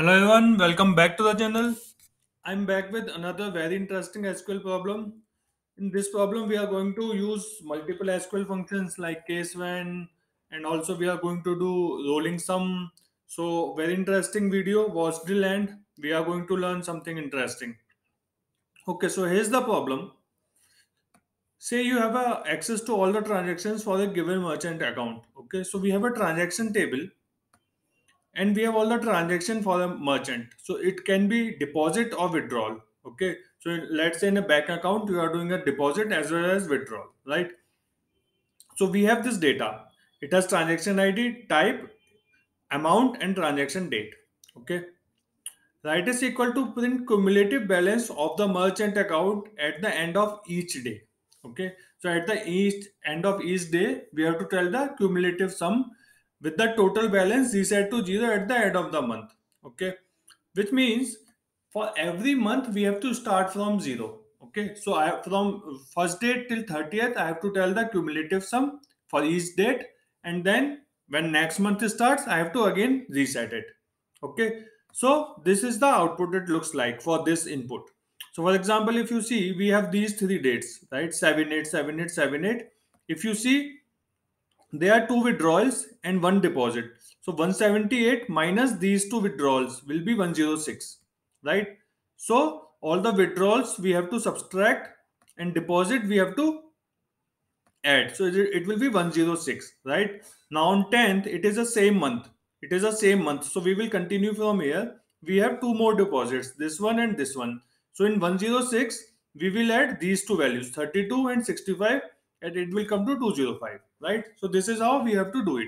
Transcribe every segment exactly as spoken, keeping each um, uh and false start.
Hello everyone, welcome back to the channel. I'm back with another very interesting S Q L problem. In this problem, we are going to use multiple S Q L functions like case when, and also we are going to do rolling sum. So very interesting video, watch till end. We are going to learn something interesting. Okay, so here's the problem. Say you have a access to all the transactions for a given merchant account. Okay, so we have a transaction table. And we have all the transaction for the merchant. So it can be deposit or withdrawal. Okay. So let's say in a bank account, you are doing a deposit as well as withdrawal, right? So we have this data. It has transaction I D, type, amount, and transaction date. Okay. Write is equal to print cumulative balance of the merchant account at the end of each day. Okay. So at the each end of each day, we have to tell the cumulative sum with the total balance reset to zero at the end of the month. Okay, which means for every month we have to start from zero. Okay, so I have from first date till thirtieth, I have to tell the cumulative sum for each date, and then when next month starts, I have to again reset it. Okay, so this is the output it looks like for this input. So for example, if you see, we have these three dates, right? seven eight, seven eight, seven eight. If you see, there are two withdrawals and one deposit. So one seventy-eight minus these two withdrawals will be one oh six, right? So all the withdrawals we have to subtract and deposit we have to add. So it will be one oh six, right? Now on tenth, it is the same month. It is the same month. So we will continue from here. We have two more deposits, this one and this one. So in one oh six, we will add these two values, thirty-two and sixty-five. And it will come to two oh five, right? So this is how we have to do it.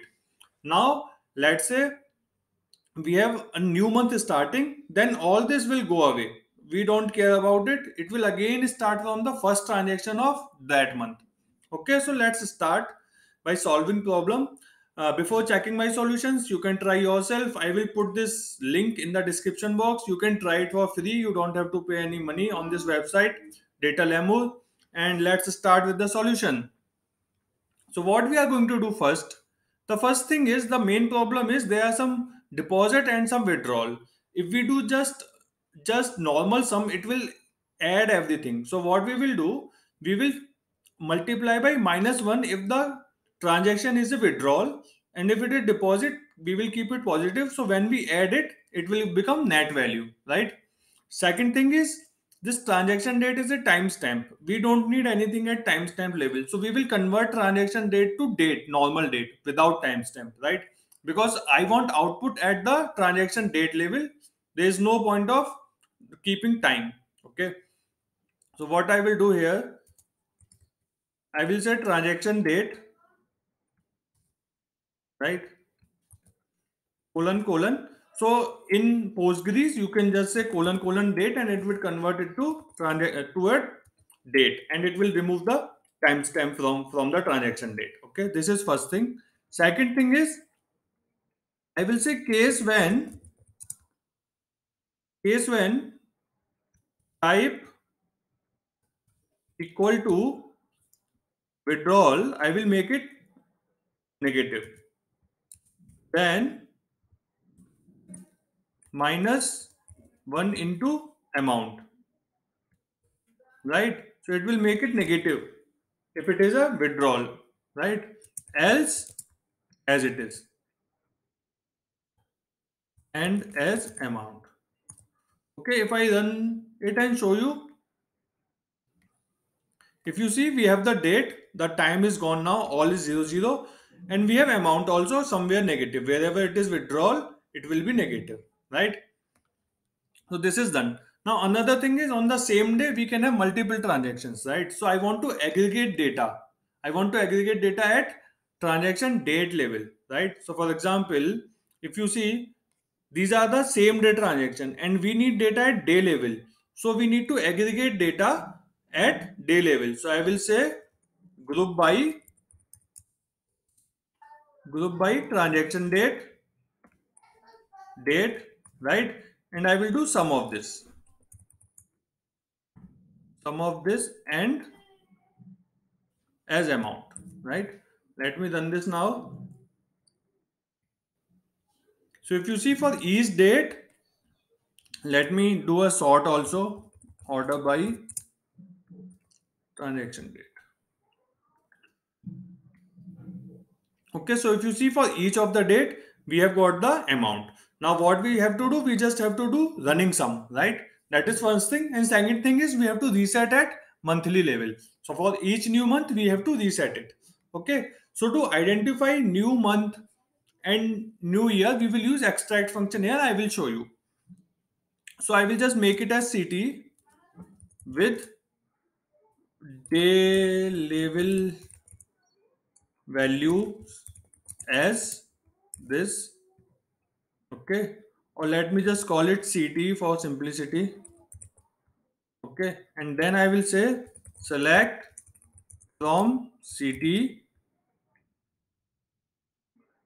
Now, let's say we have a new month starting, then all this will go away. We don't care about it. It will again start from the first transaction of that month. Okay, so let's start by solving problem. Uh, before checking my solutions, you can try yourself. I will put this link in the description box. You can try it for free. You don't have to pay any money on this website, DataLemur. And let's start with the solution. So what we are going to do first, the first thing is the main problem is there are some deposit and some withdrawal. If we do just just normal sum, it will add everything. So what we will do, we will multiply by minus one if the transaction is a withdrawal, and if it is deposit, we will keep it positive. So when we add it, it will become net value, right? Second thing is, this transaction date is a timestamp. We don't need anything at timestamp level. So we will convert transaction date to date, normal date without timestamp, right? Because I want output at the transaction date level. There is no point of keeping time, okay? So what I will do here, I will say transaction date, right? Colon, colon. So in Postgres, you can just say colon colon date and it will convert it to, to a date, and it will remove the timestamp from, from the transaction date. Okay, this is first thing. Second thing is, I will say case when, case when type equal to withdrawal, I will make it negative. Then minus one into amount, right? So it will make it negative if it is a withdrawal, right? Else as it is and as amount. Okay, if I run it and show you, if you see, we have the date, the time is gone now, all is zero zero, and we have amount also somewhere negative. Wherever it is withdrawal, it will be negative, right? So this is done. Now another thing is, on the same day we can have multiple transactions, right? So I want to aggregate data. I want to aggregate data at transaction date level, right? So for example, if you see, these are the same day transaction and we need data at day level. So we need to aggregate data at day level. So I will say group by group by transaction date, date, right? And I will do sum of this, sum of this and as amount, right? Let me run this now. So if you see, for each date, Let me do a sort also, order by transaction date. Okay, so if you see for each of the date, we have got the amount. Now what we have to do, we just have to do running sum, right? That is first thing. And second thing is we have to reset at monthly level. So for each new month, we have to reset it. Okay. So to identify new month and new year, we will use extract function here. I will show you. So I will just make it as C T with day level value as this. Okay, or let me just call it C T for simplicity. Okay, and then I will say select from C T.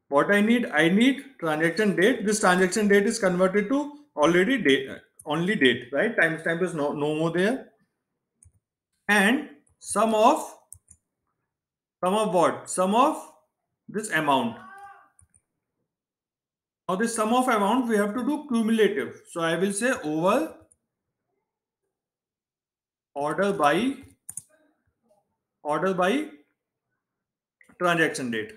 What I need, I need transaction date. This transaction date is converted to already date, only date, right? Timestamp is no, no more there. And sum of, sum of what? Sum of this amount. Now this sum of amount we have to do cumulative. So I will say over order by, order by transaction date.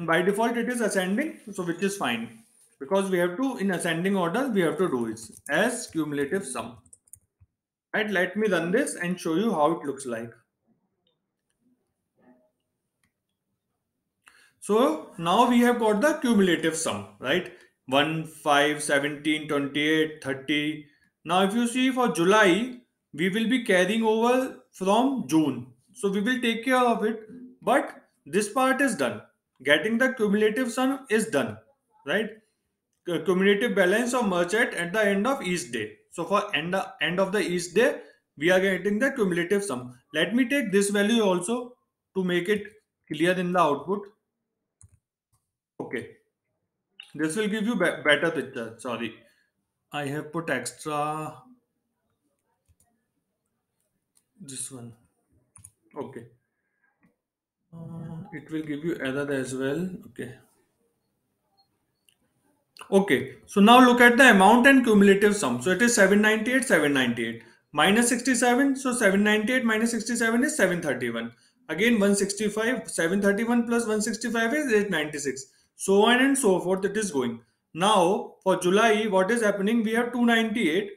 By default it is ascending, so which is fine because we have to, in ascending order we have to do it as cumulative sum. Right, let me run this and show you how it looks like. So now we have got the cumulative sum, right? one, five, seventeen, twenty-eight, thirty. Now if you see for July, we will be carrying over from June. So we will take care of it, but this part is done. Getting the cumulative sum is done, right? Cumulative balance of merchant at the end of each day. So for end, end of the each day, we are getting the cumulative sum. Let me take this value also to make it clear in the output. Okay. This will give you be better picture. Sorry. I have put extra this one. Okay. Uh, it will give you error as well. Okay. Okay. So now look at the amount and cumulative sum. So it is seven ninety-eight, seven ninety-eight. Minus sixty-seven. So seven ninety-eight minus sixty-seven is seven thirty-one. Again one sixty-five. seven thirty-one plus one sixty-five is eight ninety-six. So on and so forth it is going. Now for July what is happening? We have two ninety-eight.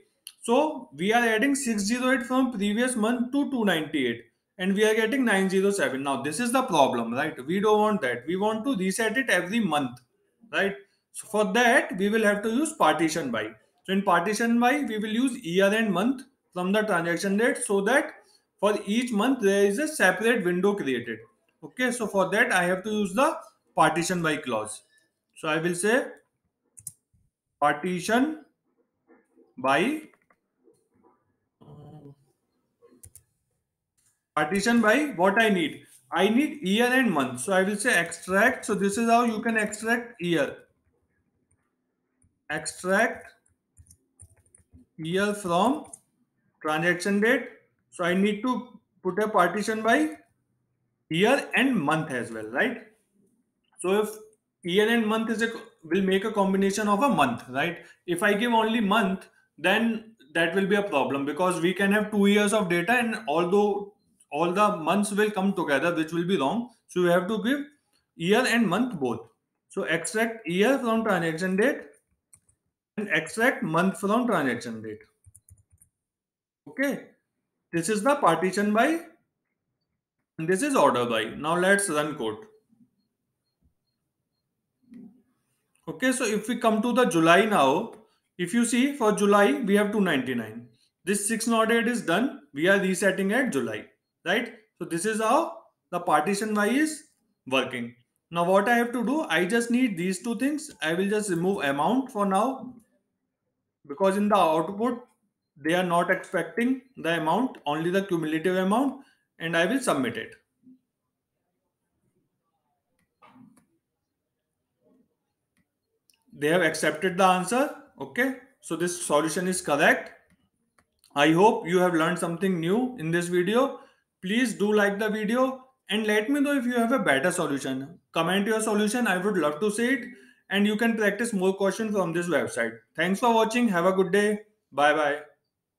So we are adding six oh eight from previous month to two ninety-eight. And we are getting nine oh seven. Now this is the problem, right? We don't want that. We want to reset it every month, right? So for that, we will have to use partition by. So in partition by, we will use year and month from the transaction date so that for each month, there is a separate window created. Okay, so for that, I have to use the partition by clause. So I will say partition by partition by what I need. I need year and month. So I will say extract. So this is how you can extract year. Extract year from transaction date. So I need to put a partition by year and month as well, right? So if year and month is a, will make a combination of a month, right? If I give only month, then that will be a problem because we can have two years of data and although all the months will come together, which will be wrong. So we have to give year and month both. So extract year from transaction date and extract month from transaction date. Okay. This is the partition by and this is order by. Now let's run code. Okay. So if we come to the July now, if you see for July, we have two ninety-nine. This six oh eight is done. We are resetting at July. Right? So this is how the partition by is working. Now what I have to do, I just need these two things. I will just remove amount for now because in the output, they are not expecting the amount, only the cumulative amount, and I will submit it. They have accepted the answer. Okay. So this solution is correct. I hope you have learned something new in this video. Please do like the video and let me know if you have a better solution. Comment your solution. I would love to see it. and you can practice more questions from this website. Thanks for watching. Have a good day. Bye bye.